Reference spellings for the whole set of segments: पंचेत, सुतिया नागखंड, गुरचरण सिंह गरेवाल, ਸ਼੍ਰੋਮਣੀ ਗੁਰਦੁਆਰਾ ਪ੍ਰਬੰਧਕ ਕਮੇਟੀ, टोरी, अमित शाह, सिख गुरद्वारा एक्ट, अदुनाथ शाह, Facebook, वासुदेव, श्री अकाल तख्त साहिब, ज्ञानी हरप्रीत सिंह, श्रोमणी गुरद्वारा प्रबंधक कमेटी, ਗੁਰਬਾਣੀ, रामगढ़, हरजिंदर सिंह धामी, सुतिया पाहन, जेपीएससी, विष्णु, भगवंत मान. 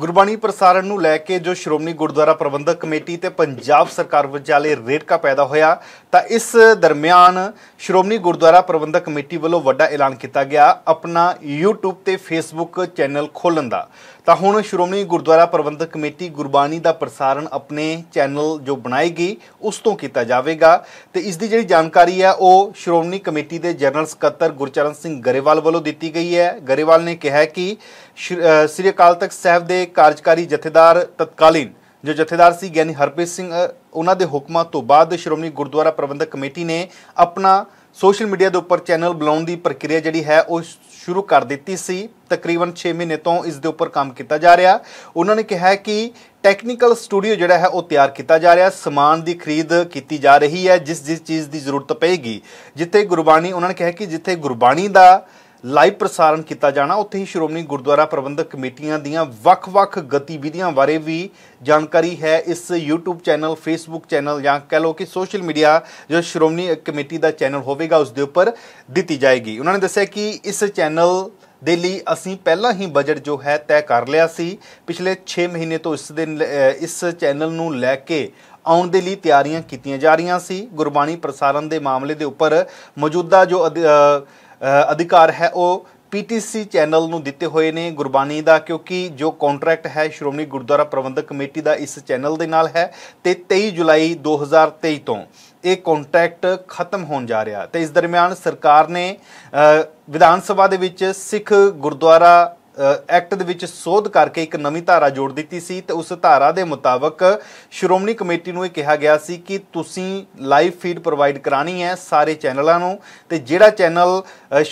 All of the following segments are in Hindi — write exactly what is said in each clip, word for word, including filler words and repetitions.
ਗੁਰਬਾਣੀ ਪ੍ਰਸਾਰਣ ਨੂੰ ਲੈ ਕੇ ਜੋ ਸ਼੍ਰੋਮਣੀ ਗੁਰਦੁਆਰਾ ਪ੍ਰਬੰਧਕ ਕਮੇਟੀ ਤੇ ਪੰਜਾਬ ਸਰਕਾਰ ਵਿਚਾਲੇ ਰੇੜਕਾ ਪੈਦਾ ਹੋਇਆ ਤਾਂ ਇਸ ਦਰਮਿਆਨ ਸ਼੍ਰੋਮਣੀ ਗੁਰਦੁਆਰਾ ਪ੍ਰਬੰਧਕ ਕਮੇਟੀ ਵੱਲੋਂ ਵੱਡਾ ਐਲਾਨ ਕੀਤਾ ਗਿਆ ਆਪਣਾ YouTube ਤੇ Facebook ਚੈਨਲ ਖੋਲਣ ਦਾ। ਤਾਂ ਹੁਣ ਸ਼੍ਰੋਮਣੀ ਗੁਰਦੁਆਰਾ ਪ੍ਰਬੰਧਕ ਕਮੇਟੀ ਗੁਰਬਾਣੀ ਦਾ ਪ੍ਰਸਾਰਣ ਆਪਣੇ ਚੈਨਲ ਜੋ ਬਣਾਏਗੀ ਉਸ ਤੋਂ ਕੀਤਾ ਜਾਵੇਗਾ ਤੇ ਇਸ ਦੀ ਜਿਹੜੀ ਜਾਣਕਾਰੀ ਹੈ ਉਹ ਸ਼੍ਰੋਮਣੀ ਕਮੇਟੀ ਦੇ ਜਨਰਲ ਸਕੱਤਰ ਗੁਰਚਰਨ ਸਿੰਘ गरेवाल ਵੱਲੋਂ ਦਿੱਤੀ ਗਈ ਹੈ। गरेवाल ਨੇ ਕਿਹਾ ਕਿ श्री अकाल तख्त साहिब के कार्यकारी जथेदार तत्कालीन जो जथेदार सी ज्ञानी हरप्रीत सिंह उन्होंने हुक्मां तो बाद श्रोमणी गुरद्वारा प्रबंधक कमेटी ने अपना सोशल मीडिया के उपर चैनल बनाने की प्रक्रिया जी है वह शुरू कर दी सी। तकरीबन छे महीने तो इस दे उपर काम किया जा रहा। उन्होंने कहा कि टैक्नीकल स्टूडियो जोड़ा है वह तैयार किया जा रहा, समान की खरीद की जा रही है जिस जिस चीज़ की जरूरत पेगी। जिथे गुरबाणी उन्होंने कहा कि जिथे गुरबाणी का लाइव प्रसारण किया जाना उत्थे ही श्रोमणी गुरद्वारा प्रबंधक कमेटियां दीयां वख-वख गतिविधियां बारे भी जानकारी है इस यूट्यूब चैनल, फेसबुक चैनल या कह लो कि सोशल मीडिया जो श्रोमणी कमेटी का चैनल होगा उसके उपर दी जाएगी। उन्होंने दस्सिया कि इस चैनल दे लई असीं पहला ही बजट जो है तय कर लिया सी। पिछले छे महीने तो इस दिन इस चैनल नूं लैके आउण दे लई तैयारियां कीतियां जा रहियां सी। गुरबाणी प्रसारण के मामले के उपर मौजूदा जो अधिकार है वह पी टी सी चैनल नूं दिते हुए ने गुरबाणी का, क्योंकि जो कॉन्ट्रैक्ट है श्रोमणी गुरद्वारा प्रबंधक कमेटी का इस चैनल के नाल है तो तेई जुलाई दो हज़ार तेई तो ये कॉन्ट्रैक्ट खत्म होने जा रहा। तो इस दरम्यान सरकार ने विधानसभा दे विच सिख गुरद्वारा एक्ट दे विच सोध करके एक नवीं धारा जोड़ दी सी। तो उस धारा के मुताबक श्रोमणी कमेटी नूं कहा गया सी कि तुसीं लाइव फीड प्रोवाइड करानी है सारे चैनलों नूं ते जिहड़ा चैनल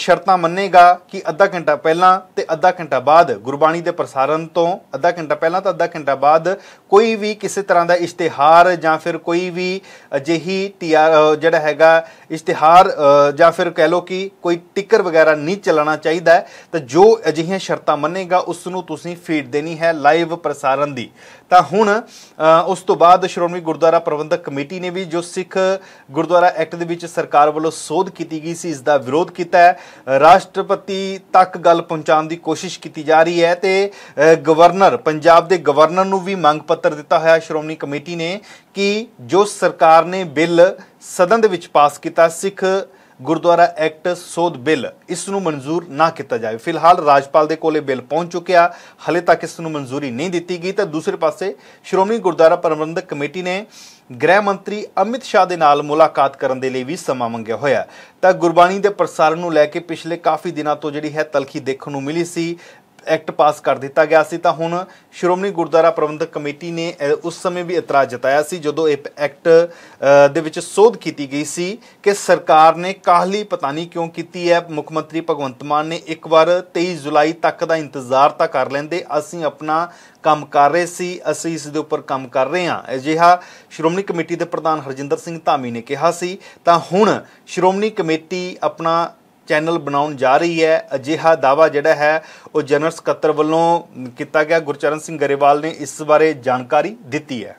शर्तां मनेगा कि अद्धा घंटा पहलां ते अद्धा घंटा बाद गुरबाणी के प्रसारण तो अद्धा घंटा पहलां तो अद्धा घंटा बाद कोई भी किसी तरह का इश्तेहार या फिर कोई भी अजिही टीआर जिहड़ा हैगा इश्तेहार या फिर कह लो कि कोई टिकर वगैरह नहीं चलाना चाहिए। तो जो अजिहियां शर्तां मनेगा उसनूं तुसीं फीड देनी है लाइव प्रसारण दी। तां हुण उस तो बाद श्रोमणी गुरद्वारा प्रबंधक कमेटी ने भी जो सिख गुरद्वारा एक्ट दे विच सरकार वालों सोध की गई सी इस दा विरोध किया है। राष्ट्रपति तक गल पहुँचाने की कोशिश की जा रही है तो गवर्नर पंजाब के गवर्नर नूं भी मंग पत्र दिता होया श्रोमणी कमेटी ने कि जो सरकार ने बिल सदन दे विच पास किया सिख गुरद्वारा एक्ट सोध बिल इसनूं मंजूर ना किया जाए। फिलहाल राजपाल दे कोले बिल पहुंच चुकिया हले तक इसनूं मंजूरी नहीं दिती गई। तो दूसरे पासे श्रोमणी गुरद्वारा प्रबंधक कमेटी ने गृह मंत्री अमित शाह दे नाल मुलाकात करने के लिए भी समा मंगिया होया। तो गुरबाणी के प्रसारण को लैके पिछले काफ़ी दिनों तो जिहड़ी है तलखी देखने को मिली सी, एक्ट पास कर दिता गया सी। तां हुण श्रोमणी गुरद्वारा प्रबंधक कमेटी ने उस समय भी इतराज जताया सी जदों इह एक्ट दे विच सोध कीती गई सी कि सरकार ने काहली पता नहीं क्यों कीती है। मुख मंत्री भगवंत मान ने एक बार तेईस जुलाई तक का इंतजार तो कर लेंदे, असीं अपना काम कर रहे सी, असीं इस दे उपर काम कर रहे हां, अजिहा श्रोमणी कमेटी के प्रधान हरजिंदर सिंह धामी ने कहा सी। तां हुण श्रोमणी कमेटी अपना चैनल बनाने जा रही है। अजिहा दावा जिहड़ा है वह जनरल सकत्तर वालों किया गया। गुरचरण सिंह गरेवाल ने इस बारे जानकारी दी है।